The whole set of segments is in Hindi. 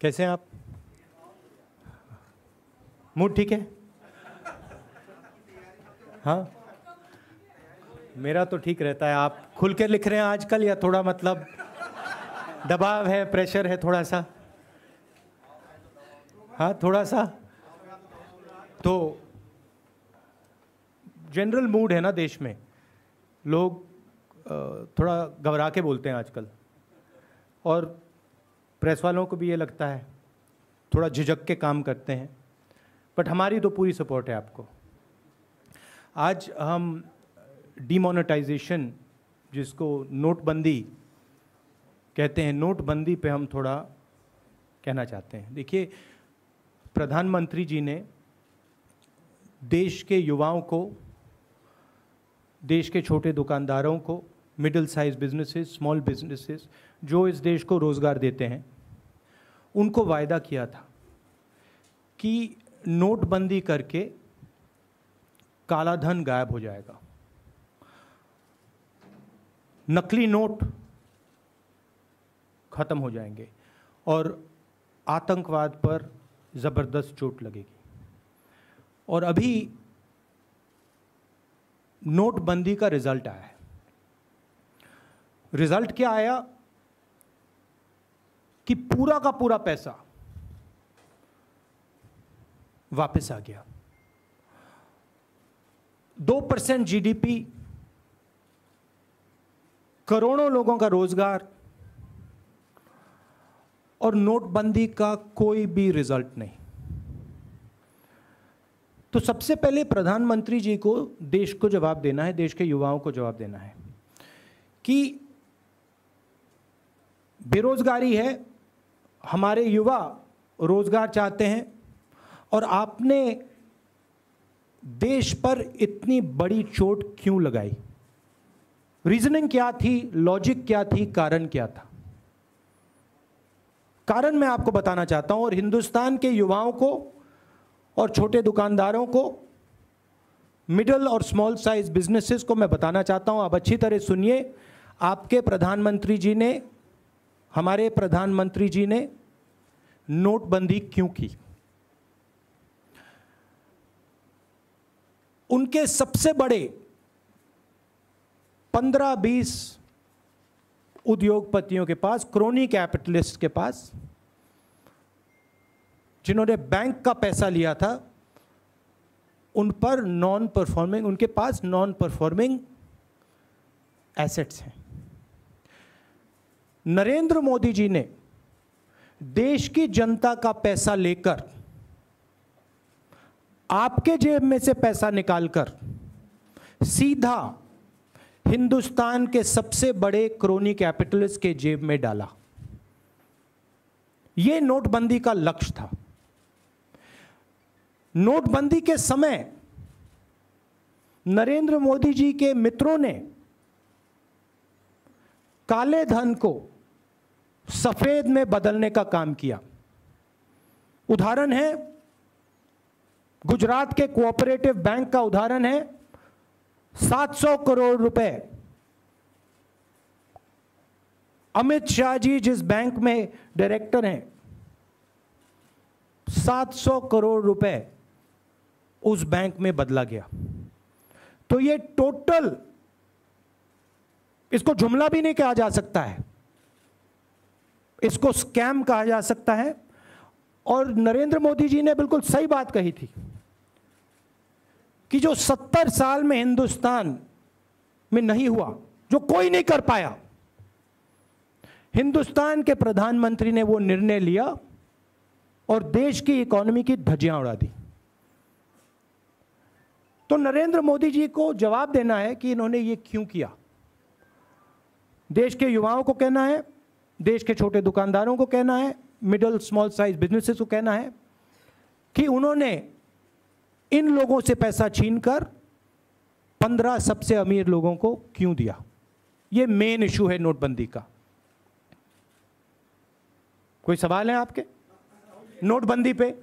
कैसे हैं आप? मूड ठीक है? हाँ, मेरा तो ठीक रहता है। आप खुल के लिख रहे हैं आजकल या थोड़ा मतलब दबाव है, प्रेशर है थोड़ा सा? हाँ, थोड़ा सा तो जनरल मूड है ना देश में। लोग थोड़ा घबरा के बोलते हैं आजकल, और प्रेस वालों को भी ये लगता है, थोड़ा झिझक के काम करते हैं। बट हमारी तो पूरी सपोर्ट है आपको। आज हम डीमोनेटाइजेशन, जिसको नोटबंदी कहते हैं, नोटबंदी पे हम थोड़ा कहना चाहते हैं। देखिए, प्रधानमंत्री जी ने देश के युवाओं को, देश के छोटे दुकानदारों को, middle size businesses, small businesses जो इस देश को रोज़गार देते हैं, उनको वायदा किया था कि नोटबंदी करके काला धन गायब हो जाएगा। नकली नोट ख़त्म हो जाएंगे और आतंकवाद पर ज़बरदस्त चोट लगेगी। और अभी नोटबंदी का रिज़ल्ट आया है। रिज़ल्ट क्या आया कि पूरा का पूरा पैसा वापस आ गया। 2% GDP, करोड़ों लोगों का रोजगार, और नोटबंदी का कोई भी रिजल्ट नहीं। तो सबसे पहले प्रधानमंत्री जी को, देश को जवाब देना है, देश के युवाओं को जवाब देना है कि बेरोजगारी है, हमारे युवा रोजगार चाहते हैं, और आपने देश पर इतनी बड़ी चोट क्यों लगाई? रीजनिंग क्या थी, लॉजिक क्या थी, कारण क्या था? कारण मैं आपको बताना चाहता हूं, और हिंदुस्तान के युवाओं को और छोटे दुकानदारों को, मिडिल और स्मॉल साइज बिजनेसेस को मैं बताना चाहता हूं। आप अच्छी तरह सुनिए। आपके प्रधानमंत्री जी ने, हमारे प्रधानमंत्री जी ने नोटबंदी क्यों की? उनके सबसे बड़े 15-20 उद्योगपतियों के पास, क्रोनी कैपिटलिस्ट के पास, जिन्होंने बैंक का पैसा लिया था, उन पर उनके पास नॉन परफॉर्मिंग एसेट्स हैं। नरेंद्र मोदी जी ने देश की जनता का पैसा लेकर, आपके जेब में से पैसा निकालकर, सीधा हिंदुस्तान के सबसे बड़े क्रोनी कैपिटलिस्ट के जेब में डाला। यह नोटबंदी का लक्ष्य था। नोटबंदी के समय नरेंद्र मोदी जी के मित्रों ने काले धन को सफेद में बदलने का काम किया। उदाहरण है गुजरात के कोऑपरेटिव बैंक का, उदाहरण है 700 करोड़ रुपए अमित शाह जी जिस बैंक में डायरेक्टर हैं, 700 करोड़ रुपए उस बैंक में बदला गया। तो ये टोटल, इसको जुमला भी नहीं कहा जा सकता है, इसको स्कैम कहा जा सकता है। और नरेंद्र मोदी जी ने बिल्कुल सही बात कही थी कि जो 70 साल में हिंदुस्तान में नहीं हुआ, जो कोई नहीं कर पाया, हिंदुस्तान के प्रधानमंत्री ने वो निर्णय लिया और देश की इकोनॉमी की धज्जियां उड़ा दी। तो नरेंद्र मोदी जी को जवाब देना है कि इन्होंने ये क्यों किया। देश के युवाओं को कहना है, देश के छोटे दुकानदारों को कहना है, मिडिल स्मॉल साइज बिजनेसेस को कहना है कि उन्होंने इन लोगों से पैसा छीनकर 15 सबसे अमीर लोगों को क्यों दिया। ये मेन इशू है नोटबंदी का। कोई सवाल है आपके नोटबंदी पे?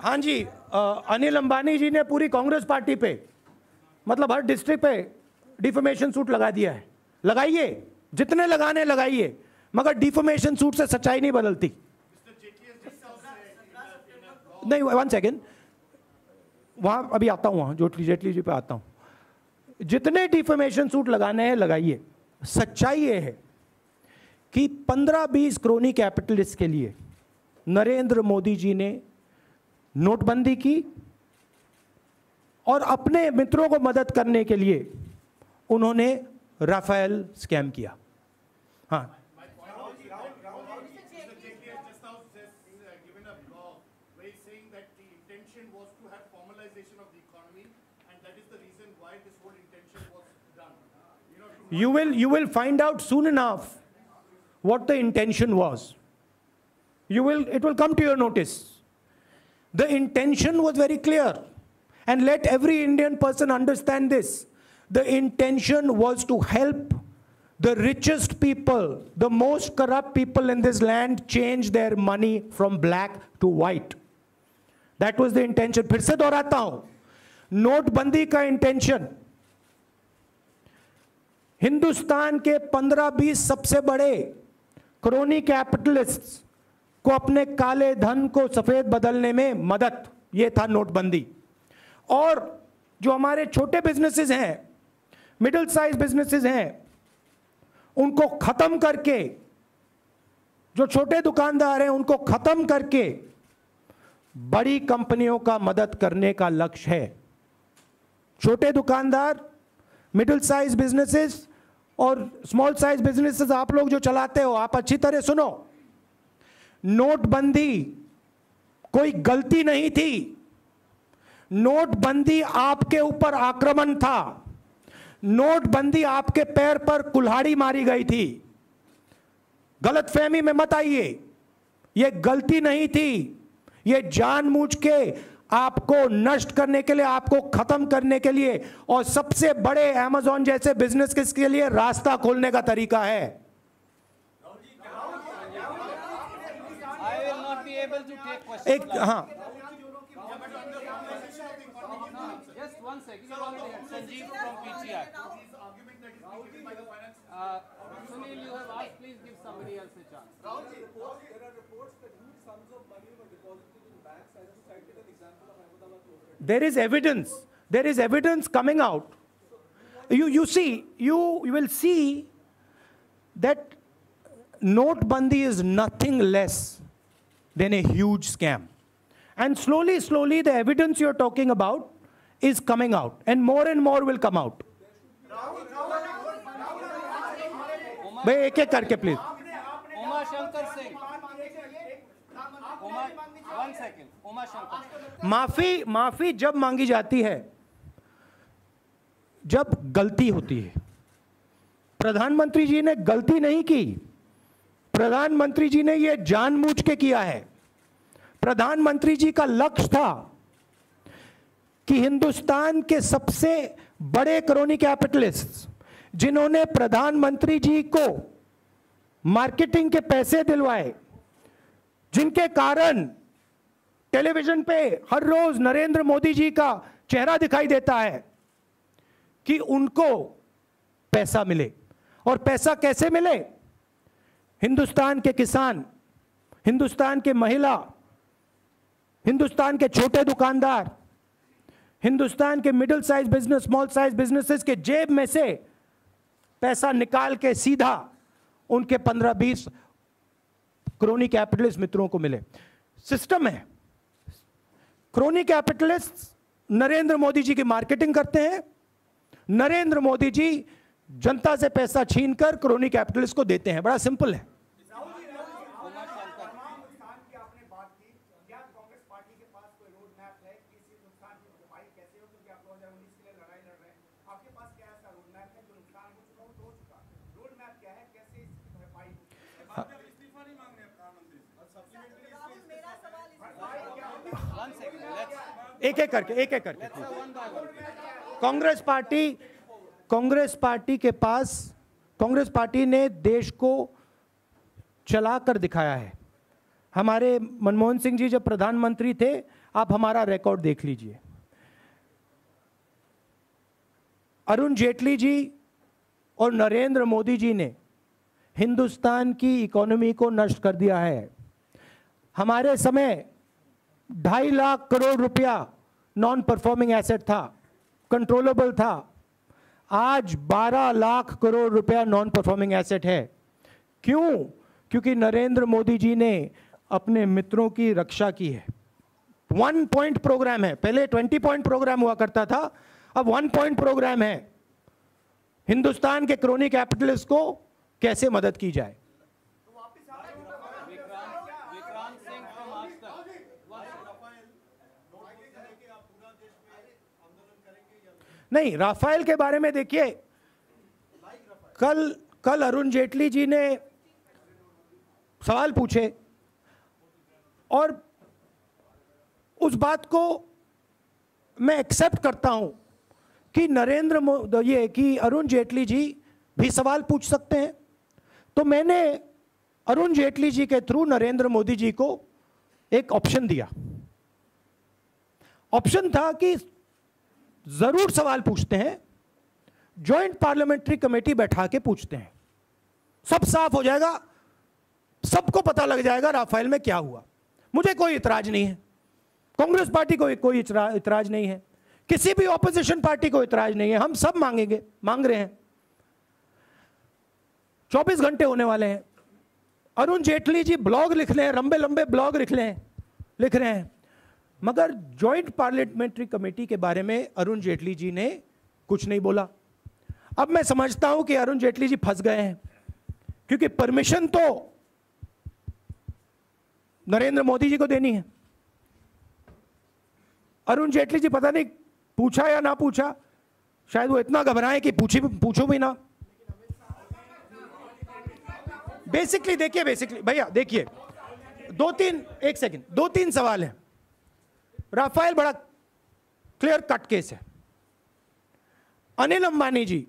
हाँ जी, अनिल अंबानी जी ने पूरी कांग्रेस पार्टी पे, मतलब हर डिस्ट्रिक्ट पे डिफेमेशन सूट लगा दिया है। लगाइए, जितने लगाने लगाइए, मगर डिफेमेशन सूट से सच्चाई नहीं बदलती। नहीं, वन सेकेंड, वहाँ अभी आता हूँ, वहाँ जो जेटली जी पे आता हूँ। जितने डिफेमेशन सूट लगाने हैं लगाइए, सच्चाई ये है कि 15-20 क्रोनी कैपिटलिस्ट के लिए नरेंद्र मोदी जी ने नोटबंदी की और अपने मित्रों को मदद करने के लिए उन्होंने राफेल स्कैम किया। हाँ, you will find out soon enough what the intention was. It will come to your notice. The intention was very clear, and let every Indian person understand this. The intention was to help the richest people, the most corrupt people in this land, change their money from black to white. That was the intention. फिर से दोहराता हूँ, नोटबंदी का intention हिंदुस्तान के 15-20 सबसे बड़े क्रोनी कैपिटलिस्ट्स को अपने काले धन को सफ़ेद बदलने में मदद, ये था नोटबंदी। और जो हमारे छोटे बिजनेसेस हैं, मिडिल साइज बिजनेसेस हैं, उनको ख़त्म करके, जो छोटे दुकानदार हैं उनको ख़त्म करके बड़ी कंपनियों का मदद करने का लक्ष्य है। छोटे दुकानदार, मिडिल साइज बिजनेसेस और स्मॉल साइज बिजनेसेस, आप लोग जो चलाते हो, आप अच्छी तरह सुनो, नोटबंदी कोई गलती नहीं थी। नोटबंदी आपके ऊपर आक्रमण था। नोटबंदी आपके पैर पर कुल्हाड़ी मारी गई थी। गलतफहमी में मत आइए, यह गलती नहीं थी, ये जानबूझ के आपको नष्ट करने के लिए, आपको खत्म करने के लिए और सबसे बड़े अमेज़न जैसे बिजनेस किसके लिए रास्ता खोलने का तरीका है। एक, हाँ, there is evidence coming out. You will see that Notbandi is nothing less than a huge scam, and slowly the evidence you are talking about is coming out, and more will come out. Bhai ek ek karke please. माफी जब मांगी जाती है जब गलती होती है। प्रधानमंत्री जी ने गलती नहीं की, प्रधानमंत्री जी ने यह जानबूझ के किया है। प्रधानमंत्री जी का लक्ष्य था कि हिंदुस्तान के सबसे बड़े क्रोनी कैपिटलिस्ट, जिन्होंने प्रधानमंत्री जी को मार्केटिंग के पैसे दिलवाए, जिनके कारण टेलीविजन पे हर रोज नरेंद्र मोदी जी का चेहरा दिखाई देता है, कि उनको पैसा मिले। और पैसा कैसे मिले? हिंदुस्तान के किसान, हिंदुस्तान के महिला, हिंदुस्तान के छोटे दुकानदार, हिंदुस्तान के middle size business, small size businesses के जेब में से पैसा निकाल के सीधा उनके 15-20 क्रोनी कैपिटलिस्ट मित्रों को मिले। सिस्टम है, क्रोनी कैपिटलिस्ट नरेंद्र मोदी जी की मार्केटिंग करते हैं, नरेंद्र मोदी जी जनता से पैसा छीनकर क्रोनी कैपिटलिस्ट को देते हैं। बड़ा सिंपल है। एक एक करके कांग्रेस पार्टी ने देश को चला कर दिखाया है। हमारे मनमोहन सिंह जी जब प्रधानमंत्री थे, आप हमारा रिकॉर्ड देख लीजिए। अरुण जेटली जी और नरेंद्र मोदी जी ने हिंदुस्तान की इकोनॉमी को नष्ट कर दिया है। हमारे समय 2.5 लाख करोड़ रुपया नॉन परफॉर्मिंग एसेट था, कंट्रोलेबल था। आज 12 लाख करोड़ रुपया नॉन परफॉर्मिंग एसेट है। क्यों? क्योंकि नरेंद्र मोदी जी ने अपने मित्रों की रक्षा की है। 1 पॉइंट प्रोग्राम है, पहले 20 पॉइंट प्रोग्राम हुआ करता था, अब 1 पॉइंट प्रोग्राम है। हिंदुस्तान के क्रोनी कैपिटलिस्ट को कैसे मदद की जाए। नहीं, राफेल के बारे में देखिए, कल अरुण जेटली जी ने सवाल पूछे और उस बात को मैं एक्सेप्ट करता हूं कि अरुण जेटली जी भी सवाल पूछ सकते हैं। तो मैंने अरुण जेटली जी के थ्रू नरेंद्र मोदी जी को एक ऑप्शन दिया। ऑप्शन था कि जरूर सवाल पूछते हैं, जॉइंट पार्लियामेंट्री कमेटी बैठा के पूछते हैं, सब साफ हो जाएगा, सबको पता लग जाएगा राफेल में क्या हुआ। मुझे कोई इतराज नहीं है, कांग्रेस पार्टी को कोई इतराज नहीं है, किसी भी ऑपोजिशन पार्टी को इतराज नहीं है। हम सब मांगेंगे, मांग रहे हैं। 24 घंटे होने वाले हैं। अरुण जेटली जी ब्लॉग लिख रहे हैं, लंबे लंबे ब्लॉग लिख रहे हैं, मगर जॉइंट पार्लियामेंट्री कमेटी के बारे में अरुण जेटली जी ने कुछ नहीं बोला। अब मैं समझता हूं कि अरुण जेटली जी फंस गए हैं, क्योंकि परमिशन तो नरेंद्र मोदी जी को देनी है। अरुण जेटली जी पता नहीं पूछा या ना पूछा, शायद वो इतना घबराए कि पूछो भी ना। बेसिकली देखिए भैया, देखिए 2-3 सवाल हैं। राफेल बड़ा क्लियर कट केस है। अनिल अंबानी जी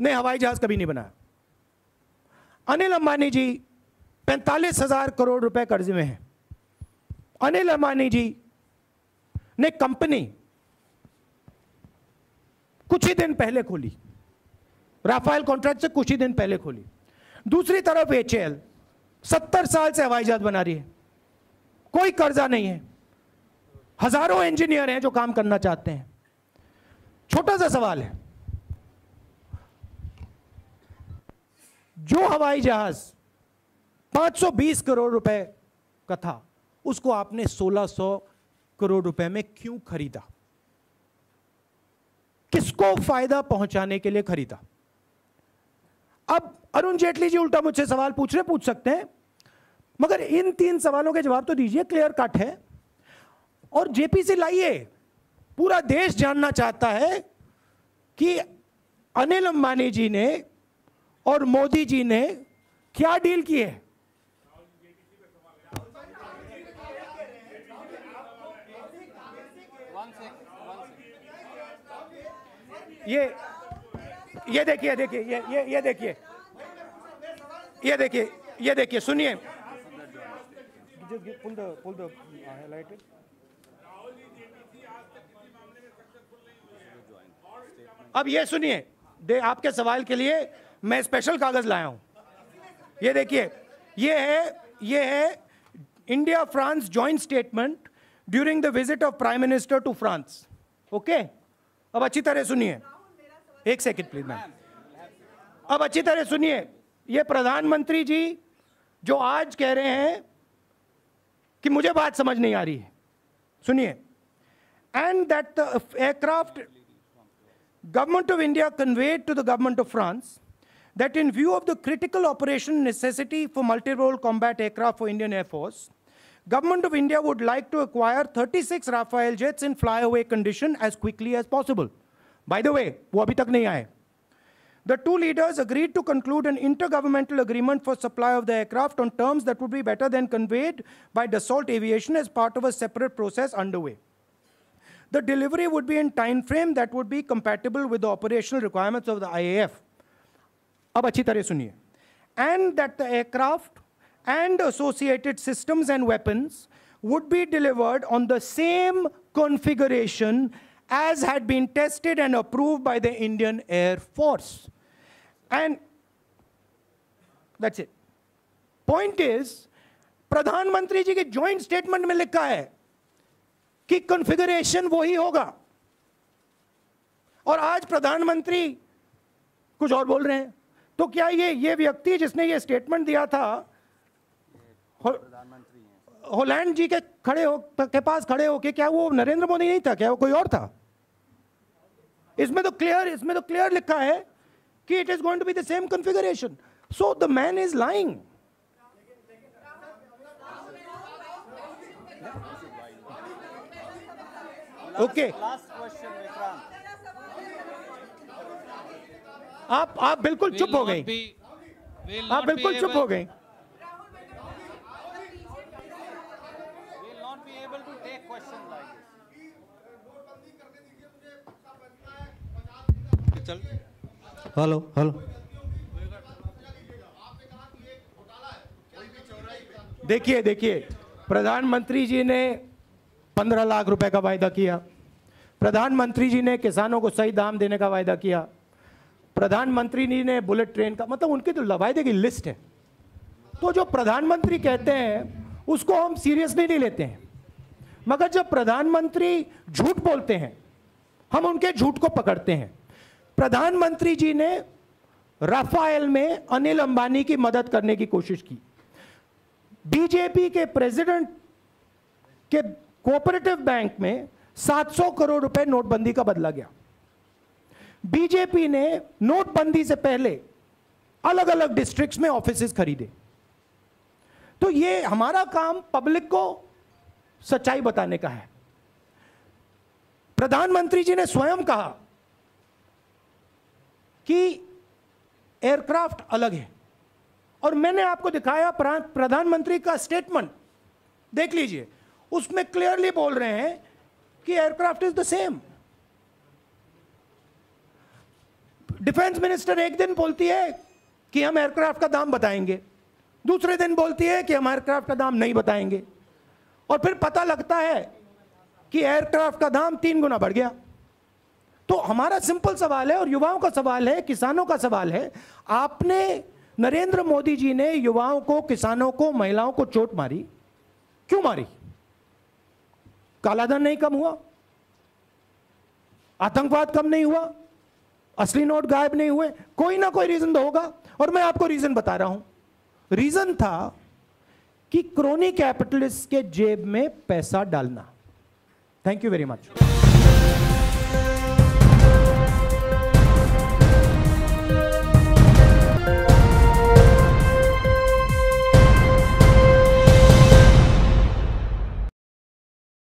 ने हवाई जहाज कभी नहीं बनाया। अनिल अंबानी जी 45,000 करोड़ रुपए कर्ज में हैं। अनिल अंबानी जी ने कंपनी कुछ ही दिन पहले खोली, राफेल कॉन्ट्रैक्ट से कुछ ही दिन पहले खोली। दूसरी तरफ HAL 70 साल से हवाई जहाज बना रही है, कोई कर्जा नहीं है, हजारों इंजीनियर हैं जो काम करना चाहते हैं। छोटा सा सवाल है, जो हवाई जहाज 520 करोड़ रुपए का था, उसको आपने 1600 करोड़ रुपए में क्यों खरीदा? किसको फायदा पहुंचाने के लिए खरीदा? अब अरुण जेटली जी उल्टा मुझसे सवाल पूछ सकते हैं, मगर इन 3 सवालों के जवाब तो दीजिए, क्लियर कट है। और जेपी से लाइए, पूरा देश जानना चाहता है कि अनिल अंबानी जी ने और मोदी जी ने क्या डील की है। ये देखिए, सुनिए, अब ये सुनिए, आपके सवाल के लिए मैं स्पेशल कागज लाया हूं। ये देखिए, ये है India France joint statement during the visit of prime minister to France. Okay, अब अच्छी तरह सुनिए, 1 सेकंड प्लीज मैम। अब अच्छी तरह सुनिए, ये प्रधानमंत्री जी जो आज कह रहे हैं कि मुझे बात समझ नहीं आ रही है, सुनिए। And that the aircraft Government of India conveyed to the government of France that in view of the critical operation necessity for multi-role combat aircraft for Indian Air Force, Government of India would like to acquire 36 Rafale jets in flyaway condition as quickly as possible. By the way, वो अभी तक नहीं आए। The two leaders agreed to conclude an intergovernmental agreement for supply of the aircraft on terms that would be better than conveyed by Dassault Aviation as part of a separate process underway. The delivery would be in time frame that would be compatible with the operational requirements of the IAF. अब अच्छी तरह सुनिए. And that the aircraft and associated systems and weapons would be delivered on the same configuration as had been tested and approved by the Indian Air Force. And that's it. Point is, Pradhan Mantri Ji के joint statement में लिखा है कि configuration वही होगा, और आज प्रधानमंत्री कुछ और बोल रहे हैं। तो क्या ये व्यक्ति जिसने ये स्टेटमेंट दिया था, होलैंड जी के पास खड़े होके, क्या वो नरेंद्र मोदी नहीं था? क्या वो कोई और था? इसमें तो क्लियर लिखा है कि it is going to be the same configuration. So the man is lying. Okay, आप बिल्कुल चुप हो गई, आप बिल्कुल चुप हो गई। हेलो हेलो, देखिए प्रधानमंत्री जी ने 15 लाख रुपए का वायदा किया, प्रधानमंत्री जी ने किसानों को सही दाम देने का वायदा किया, प्रधानमंत्री जी ने बुलेट ट्रेन का, मतलब उनके तो वायदे की लिस्ट है। तो जो प्रधानमंत्री कहते हैं उसको हम सीरियसली नहीं लेते हैं, मगर जब प्रधानमंत्री झूठ बोलते हैं हम उनके झूठ को पकड़ते हैं। प्रधानमंत्री जी ने राफेल में अनिल अंबानी की मदद करने की कोशिश की, बीजेपी के प्रेसिडेंट के कोऑपरेटिव बैंक में 700 करोड़ रुपए नोटबंदी का बदला गया। बीजेपी ने नोटबंदी से पहले अलग अलग डिस्ट्रिक्ट्स में ऑफिसेस खरीदे। तो ये हमारा काम पब्लिक को सच्चाई बताने का है। प्रधानमंत्री जी ने स्वयं कहा कि एयरक्राफ्ट अलग है, और मैंने आपको दिखाया प्रधानमंत्री का स्टेटमेंट, देख लीजिए, उसमें क्लियरली बोल रहे हैं कि aircraft is the same. Defence minister एक दिन बोलती है कि हम एयरक्राफ्ट का दाम बताएंगे, दूसरे दिन बोलती है कि हम एयरक्राफ्ट का दाम नहीं बताएंगे, और फिर पता लगता है कि एयरक्राफ्ट का दाम 3 गुना बढ़ गया। तो हमारा सिंपल सवाल है, और युवाओं का सवाल है, किसानों का सवाल है, आपने, नरेंद्र मोदी जी ने युवाओं को, किसानों को, महिलाओं को चोट मारी, क्यों मारी? कालाधन नहीं कम हुआ, आतंकवाद कम नहीं हुआ, असली नोट गायब नहीं हुए, कोई ना कोई रीजन तो होगा। और मैं आपको रीजन बता रहा हूं, रीजन था कि क्रोनी कैपिटलिस्ट के जेब में पैसा डालना। Thank you very much.